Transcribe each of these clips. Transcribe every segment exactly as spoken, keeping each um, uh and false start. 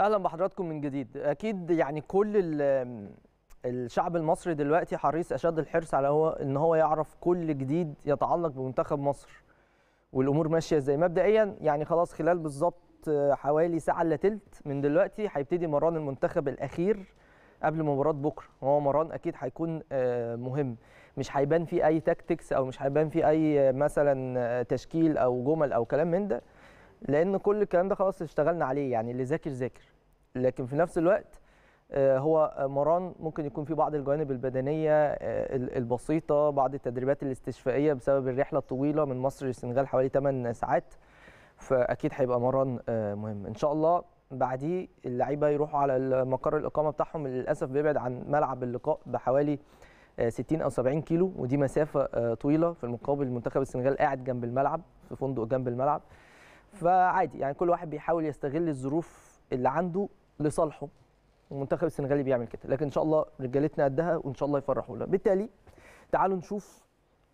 اهلا بحضراتكم من جديد. اكيد يعني كل الشعب المصري دلوقتي حريص اشد الحرص على هو ان هو يعرف كل جديد يتعلق بمنتخب مصر والامور ماشيه ازاي. مبدئيا يعني خلاص خلال بالظبط حوالي ساعه الا تلت من دلوقتي هيبتدي مران المنتخب الاخير قبل مباراه بكره، وهو مران اكيد هيكون مهم، مش هيبان فيه اي تاكتكس او مش هيبان فيه اي مثلا تشكيل او جمل او كلام من ده، لان كل الكلام ده خلاص اشتغلنا عليه، يعني اللي ذاكر ذاكر. لكن في نفس الوقت هو مران ممكن يكون في بعض الجوانب البدنيه البسيطه، بعض التدريبات الاستشفائيه بسبب الرحله الطويله من مصر للسنغال حوالي ثمان ساعات، فاكيد هيبقى مران مهم. ان شاء الله بعديه اللعيبه يروحوا على مقر الاقامه بتاعهم، للاسف بيبعد عن ملعب اللقاء بحوالي ستين او سبعين كيلو، ودي مسافه طويله. في المقابل منتخب السنغال قاعد جنب الملعب في فندق جنب الملعب، فعادي يعني كل واحد بيحاول يستغل الظروف اللي عنده لصالحه، والمنتخب السنغالي بيعمل كده. لكن ان شاء الله رجالتنا قدها وان شاء الله يفرحونا. بالتالي تعالوا نشوف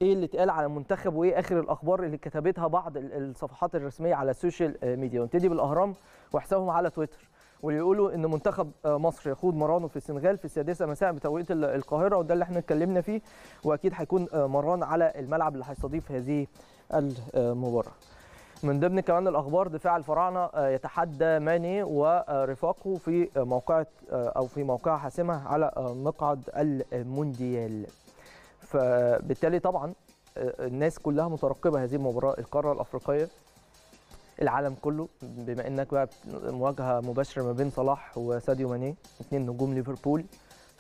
ايه اللي اتقال على المنتخب وايه اخر الاخبار اللي كتبتها بعض الصفحات الرسميه على السوشيال ميديا. ونبتدي بالاهرام وحسابهم على تويتر، واللي يقولوا ان منتخب مصر يخوض مرانه في السنغال في السادسه مساء بتوقيت القاهره، وده اللي احنا اتكلمنا فيه، واكيد هيكون مران على الملعب اللي هيستضيف في هذه المباراه. من ضمن كمان الاخبار دفاع الفراعنه يتحدى ماني ورفاقه في موقعه او في موقعها حاسمه على مقعد المونديال. فبالتالي طبعا الناس كلها مترقبه هذه المباراه، القاره الافريقيه، العالم كله، بما انك بقى مواجهه مباشره ما بين صلاح وساديو ماني، اثنين نجوم ليفربول،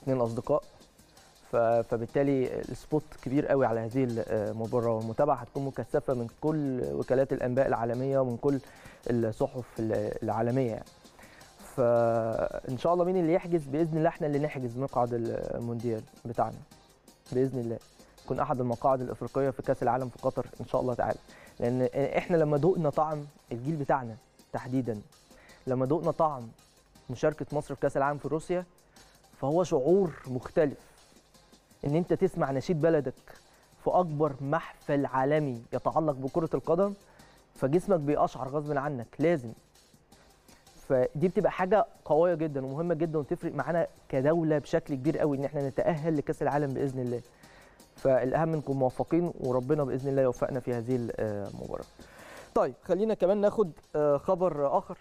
اثنين اصدقاء، فبالتالي السبوت كبير قوي على هذه المباراه، والمتابعه هتكون مكثفه من كل وكالات الانباء العالميه ومن كل الصحف العالميه يعني. فان شاء الله مين اللي يحجز؟ باذن الله احنا اللي نحجز مقعد المونديال بتاعنا باذن الله، يكون احد المقاعد الافريقيه في كاس العالم في قطر ان شاء الله تعالى. لان احنا لما ذقنا طعم الجيل بتاعنا تحديدا، لما ذقنا طعم مشاركه مصر في كاس العالم في روسيا، فهو شعور مختلف ان انت تسمع نشيد بلدك في اكبر محفل عالمي يتعلق بكره القدم، فجسمك بيقشعر غصب عنك لازم. فدي بتبقى حاجه قويه جدا ومهمه جدا، وتفرق معانا كدوله بشكل كبير قوي ان احنا نتاهل لكاس العالم باذن الله. فالاهم نكون موفقين، وربنا باذن الله يوفقنا في هذه المباراه. طيب خلينا كمان ناخد خبر اخر،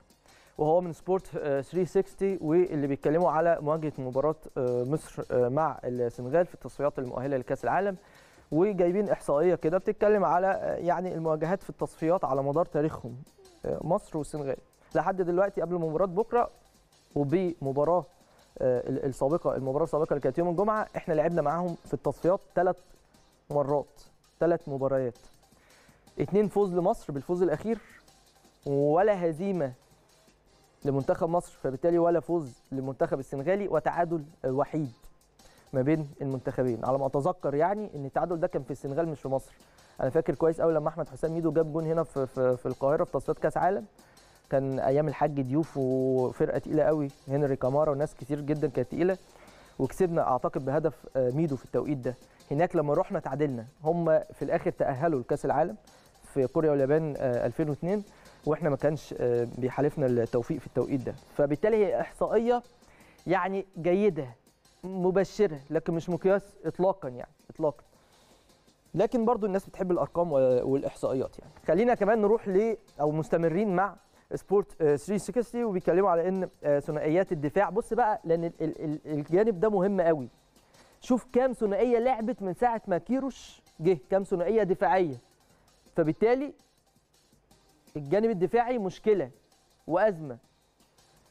وهو من سبورت ثلاثمية وستين، واللي بيتكلموا على مواجهه مباراه مصر مع السنغال في التصفيات المؤهله لكاس العالم، وجايبين احصائيه كده بتتكلم على يعني المواجهات في التصفيات على مدار تاريخهم مصر والسنغال لحد دلوقتي قبل مباراه بكره. وبمباراه السابقه المباراه السابقه اللي كانت يوم الجمعه، احنا لعبنا معاهم في التصفيات ثلاث مرات، ثلاث مباريات، اثنين فوز لمصر بالفوز الاخير، ولا هزيمه لمنتخب مصر، فبالتالي ولا فوز للمنتخب السنغالي، وتعادل وحيد ما بين المنتخبين على ما اتذكر. يعني ان التعادل ده كان في السنغال مش في مصر. انا فاكر كويس قوي لما احمد حسام ميدو جاب جون هنا في في, في القاهره في تصفيات كاس عالم، كان ايام الحاج ديوف وفرقه تقيله قوي، هنري كامارا وناس كتير جدا كانت تقيله، وكسبنا اعتقد بهدف ميدو في التوقيت ده. هناك لما رحنا تعادلنا، هم في الاخر تاهلوا لكاس العالم في كوريا واليابان ألفين واثنين، واحنا ما كانش بيحالفنا التوفيق في التوقيت ده. فبالتالي هي احصائيه يعني جيده مبشره، لكن مش مقياس اطلاقا يعني اطلاقا، لكن برضو الناس بتحب الارقام والاحصائيات يعني. خلينا كمان نروح ل او مستمرين مع سبورت ثلاثمية وستين، وبيتكلموا على ان ثنائيات الدفاع. بص بقى، لان الجانب ده مهم قوي. شوف كام ثنائيه لعبت من ساعه ما كيروش جه، كام ثنائيه دفاعيه. فبالتالي الجانب الدفاعي مشكله وازمه،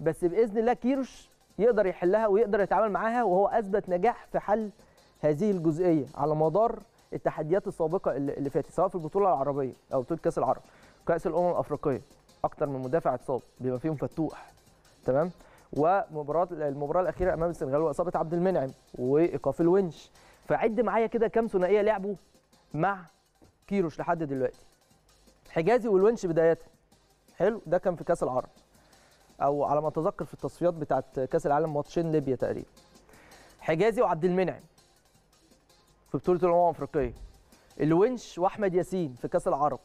بس باذن الله كيروش يقدر يحلها ويقدر يتعامل معاها، وهو اثبت نجاح في حل هذه الجزئيه على مدار التحديات السابقه اللي فاتت، سواء في البطوله العربيه او بطوله كاس العرب، كاس الامم الافريقيه، اكتر من مدافع اتصاب بما فيهم فتوح تمام، ومباراه المباراه الاخيره امام السنغال واصابه عبد المنعم وايقاف الونش. فعد معايا كده كام ثنائيه لعبوا مع كيروش لحد دلوقتي. حجازي والونش بدايه، حلو، ده كان في كاس العرب او على ما اتذكر في التصفيات بتاعه كاس العالم، ماتشين ليبيا تقريبا. حجازي وعبد المنعم في بطوله الامم الافريقيه، الونش واحمد ياسين في كاس العرب،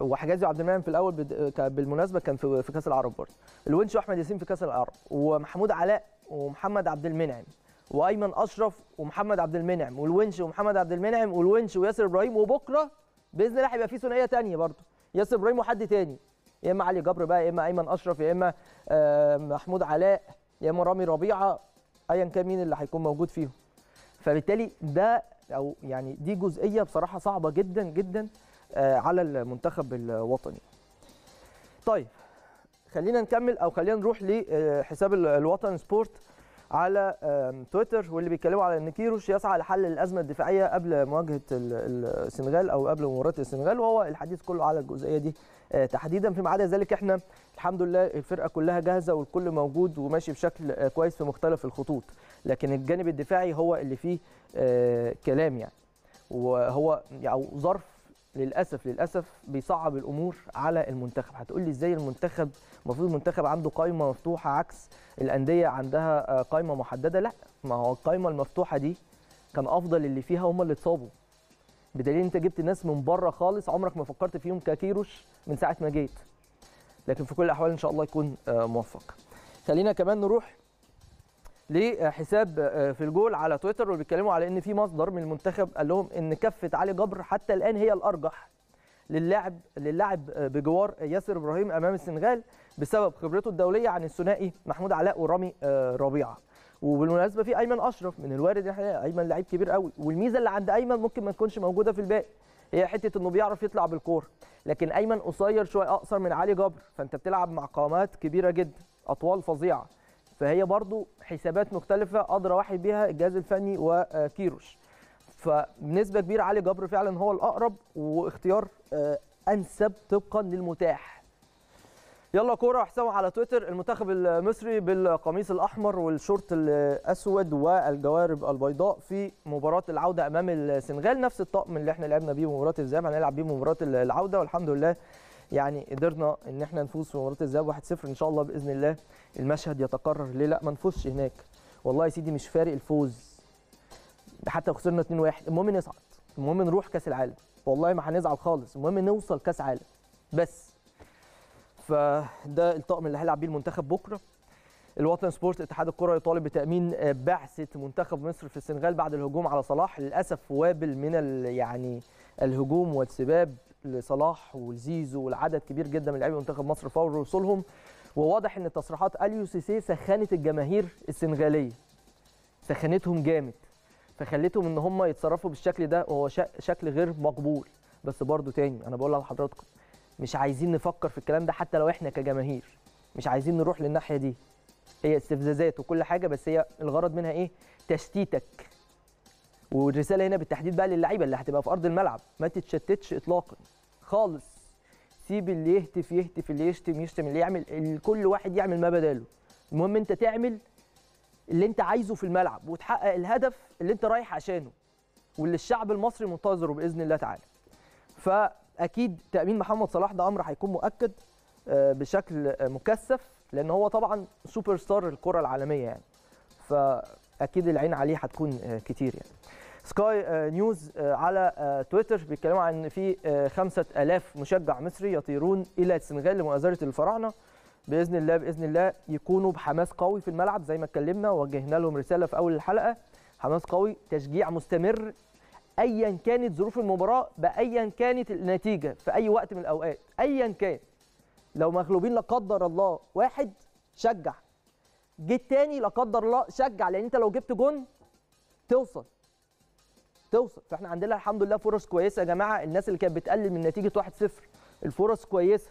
وحجازي عبد المنعم في الاول بالمناسبه كان في في كاس العرب برضه، الونش واحمد ياسين في كاس العرب، ومحمود علاء ومحمد عبد المنعم وايمن اشرف ومحمد عبد المنعم والونش ومحمد عبد المنعم والونش وياسر ابراهيم، وبكره باذن الله هيبقى في ثنائيه ثانيه برضه ياسر ابراهيم وحد ثاني، يا اما علي جبر بقى، يا اما ايمن اشرف، يا اما محمود علاء، يا اما رامي ربيعه، ايا كان مين اللي هيكون موجود فيهم. فبالتالي ده او يعني دي جزئيه بصراحه صعبه جدا جدا على المنتخب الوطني. طيب خلينا نكمل او خلينا نروح لحساب الوطن سبورت على تويتر، واللي بيتكلموا على ان كيروش يسعى لحل الازمه الدفاعيه قبل مواجهه السنغال او قبل مباراه السنغال، وهو الحديث كله على الجزئيه دي تحديدا. فيما عدا ذلك احنا الحمد لله الفرقه كلها جاهزه والكل موجود وماشي بشكل كويس في مختلف الخطوط، لكن الجانب الدفاعي هو اللي فيه كلام يعني، وهو او ظرف للاسف للاسف بيصعب الامور على المنتخب. هتقول لي ازاي المنتخب؟ المفروض المنتخب عنده قايمه مفتوحه عكس الانديه عندها قايمه محدده. لا، ما هو القايمه المفتوحه دي كان افضل اللي فيها هم اللي اتصابوا، بدليل انت جبت ناس من بره خالص عمرك ما فكرت فيهم ككيروش من ساعه ما جيت، لكن في كل الاحوال ان شاء الله يكون موفق. خلينا كمان نروح لحساب في الجول على تويتر، واللي بيتكلموا على ان في مصدر من المنتخب قال لهم ان كفه علي جبر حتى الان هي الارجح للعب للعب بجوار ياسر ابراهيم امام السنغال بسبب خبرته الدوليه عن الثنائي محمود علاء ورامي ربيعه. وبالمناسبه في ايمن اشرف من الوارد، ايمن لعيب كبير قوي، والميزه اللي عند ايمن ممكن ما تكونش موجوده في الباقي، هي حته انه بيعرف يطلع بالكوره، لكن ايمن قصير شويه اقصر من علي جبر، فانت بتلعب مع قامات كبيره جدا اطوال فظيعه، فهي برضو حسابات مختلفة أدرى واحد بيها الجهاز الفني وكيروش. فبنسبة كبيرة علي جبر فعلا هو الأقرب واختيار أنسب طبقا للمتاح. يلا كورة حسام على تويتر، المنتخب المصري بالقميص الأحمر والشورت الأسود والجوارب البيضاء في مباراة العودة أمام السنغال، نفس الطقم اللي احنا لعبنا بيه مباراة الذهاب هنلعب بيه مباراة العودة، والحمد لله يعني قدرنا ان احنا نفوز في مباراه الذهاب واحد صفر ان شاء الله باذن الله المشهد يتكرر. ليه لا ما نفوزش هناك؟ والله يا سيدي مش فارق الفوز حتى لو خسرنا اتنين واحد، المهم نصعد، المهم نروح كاس العالم، والله ما هنزعل خالص، المهم نوصل كاس عالم بس. فده الطقم اللي هيلعب بيه المنتخب بكره. الوطن سبورت اتحاد الكره يطالب بتامين بعثه منتخب مصر في السنغال بعد الهجوم على صلاح، للاسف وابل من يعني الهجوم والسباب لصلاح والزيزو والعدد كبير جدا من لاعبي منتخب مصر فور وصولهم، وواضح ان تصريحات اليو سيسي سخنت الجماهير السنغاليه، سخنتهم جامد، فخلتهم ان هم يتصرفوا بالشكل ده، وهو شكل غير مقبول. بس برضو تاني انا بقول لحضراتكم مش عايزين نفكر في الكلام ده، حتى لو احنا كجماهير مش عايزين نروح للناحيه دي، هي استفزازات وكل حاجه، بس هي الغرض منها ايه؟ تشتيتك. والرساله هنا بالتحديد بقى للعيبه اللي هتبقى في ارض الملعب، ما تتشتتش اطلاقا خالص، سيب اللي يهتف يهتف، اللي يشتم يشتم، اللي يعمل، كل واحد يعمل ما بداله، المهم انت تعمل اللي انت عايزه في الملعب وتحقق الهدف اللي انت رايح عشانه واللي الشعب المصري منتظره باذن الله تعالى. فاكيد تامين محمد صلاح ده امر هيكون مؤكد بشكل مكثف، لان هو طبعا سوبر ستار الكره العالميه يعني، فاكيد العين عليه هتكون كتير يعني. سكاي نيوز على تويتر بيتكلموا عن في خمسة آلاف مشجع مصري يطيرون الى السنغال لمؤازره الفراعنه، باذن الله باذن الله يكونوا بحماس قوي في الملعب زي ما اتكلمنا ووجهنا لهم رساله في اول الحلقه، حماس قوي، تشجيع مستمر ايا كانت ظروف المباراه، بايا كانت النتيجه في اي وقت من الاوقات، ايا كان لو مغلوبين لا قدر الله واحد شجع، جيت تاني لا قدر الله شجع، لان انت لو جبت جون توصل توصل فاحنا عندنا الحمد لله فرص كويسه يا جماعه. الناس اللي كانت بتقلل من نتيجه واحد صفر، الفرص كويسه،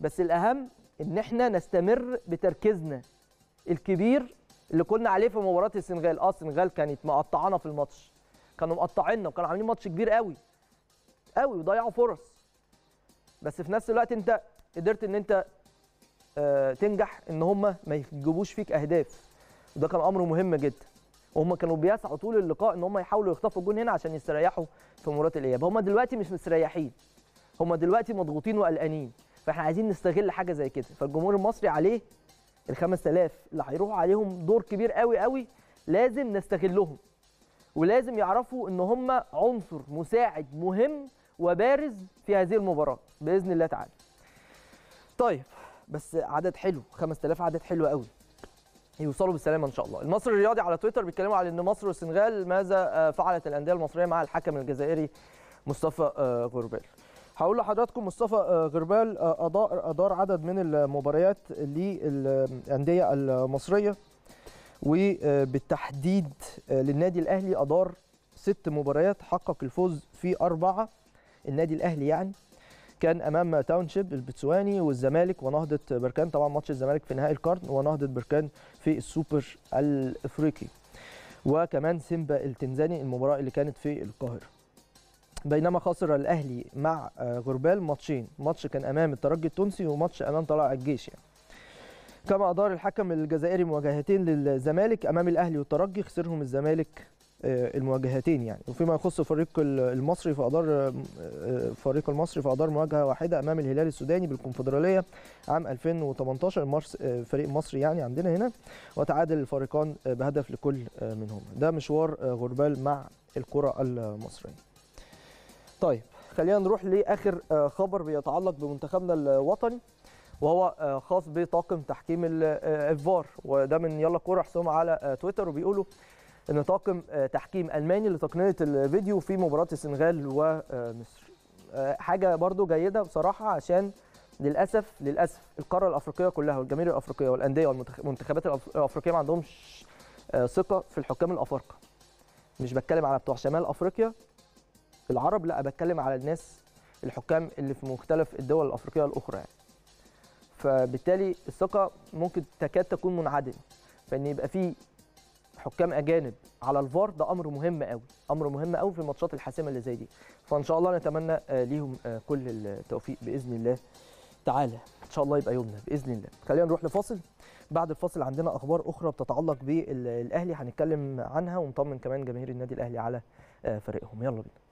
بس الاهم ان احنا نستمر بتركيزنا الكبير اللي كنا عليه في مباراه السنغال. اه السنغال كانت مقطعانا في الماتش، كانوا مقطعيننا وكانوا عاملين ماتش كبير قوي قوي وضيعوا فرص، بس في نفس الوقت انت قدرت ان انت آه تنجح ان هم ما يجيبوش فيك اهداف، وده كان امر مهم جدا، وهم كانوا بيسعوا طول اللقاء ان هم يحاولوا يخطفوا الجون هنا عشان يستريحوا في مباراه الاياب. هم دلوقتي مش مستريحين، هم دلوقتي مضغوطين وقلقانين، فاحنا عايزين نستغل حاجه زي كده. فالجمهور المصري عليه ال خمسة آلاف اللي هيروحوا عليهم دور كبير قوي قوي، لازم نستغلهم، ولازم يعرفوا ان هم عنصر مساعد مهم وبارز في هذه المباراه باذن الله تعالى. طيب بس عدد حلو، خمسة آلاف عدد حلو قوي، يوصلوا بالسلامه ان شاء الله. المصري الرياضي على تويتر بيتكلموا على ان مصر والسنغال ماذا فعلت الانديه المصريه مع الحكم الجزائري مصطفى غربال. هقول لحضراتكم مصطفى غربال ادار عدد من المباريات للانديه المصريه، وبالتحديد للنادي الاهلي ادار ست مباريات، حقق الفوز في اربعه. النادي الاهلي يعني كان امام تاونشيب البتسواني والزمالك ونهضه بركان، طبعا ماتش الزمالك في نهائي القرن ونهضه بركان في السوبر الافريقي، وكمان سيمبا التنزاني المباراه اللي كانت في القاهره. بينما خسر الاهلي مع غربال ماتشين، ماتش كان امام الترجي التونسي وماتش امام طلائع الجيش يعني. كما ادار الحكم الجزائري مواجهتين للزمالك امام الاهلي والترجي، خسرهم الزمالك المواجهتين يعني. وفيما يخص فريق المصري فادار فريق المصري فادار مواجهه واحده امام الهلال السوداني بالكونفدراليه عام ألفين وتمنتاشر، فريق مصري يعني عندنا هنا، وتعادل الفريقان بهدف لكل منهما. ده مشوار غربال مع الكره المصريه. طيب خلينا نروح لاخر خبر بيتعلق بمنتخبنا الوطني، وهو خاص بطاقم تحكيم الفار، وده من يلا كوره حسام على تويتر، وبيقولوا ان طاقم تحكيم الماني لتقنيه الفيديو في مباراه السنغال ومصر. حاجه برضو جيده بصراحه، عشان للاسف للاسف القاره الافريقيه كلها والجماهير الافريقيه والانديه والمنتخبات الافريقيه ما عندهمش ثقه في الحكام الافارقه. مش بتكلم على بتوع شمال افريقيا العرب، لا بتكلم على الناس الحكام اللي في مختلف الدول الافريقيه الاخرى يعني. فبالتالي الثقه ممكن تكاد تكون منعدمه، فان يبقى في حكام اجانب على الفار ده امر مهم قوي، امر مهم قوي في الماتشات الحاسمه اللي زي دي. فان شاء الله نتمنى ليهم كل التوفيق باذن الله تعالى، ان شاء الله يبقى يومنا باذن الله. خلينا نروح لفاصل، بعد الفاصل عندنا اخبار اخرى بتتعلق بالاهلي هنتكلم عنها، ونطمن كمان جماهير النادي الاهلي على فريقهم. يلا بينا.